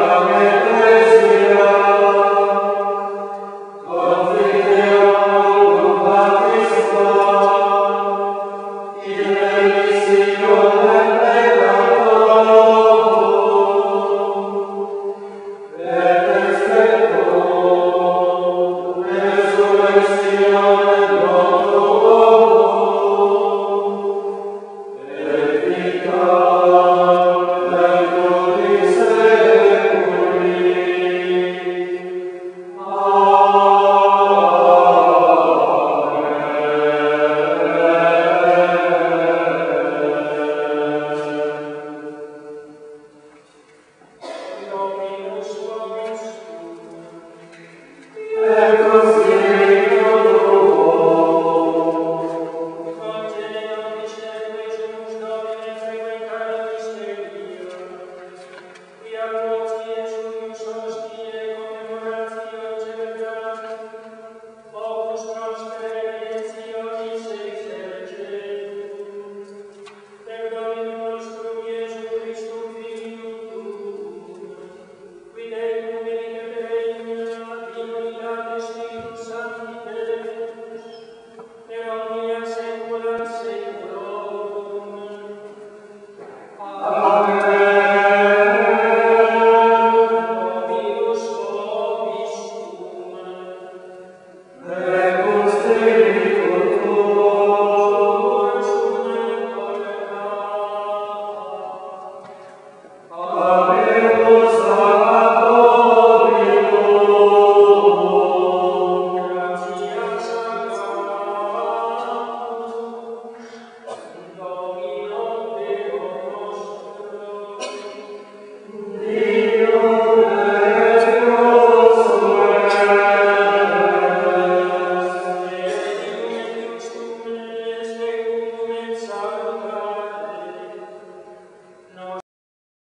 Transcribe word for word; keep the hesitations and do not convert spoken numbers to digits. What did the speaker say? Amen.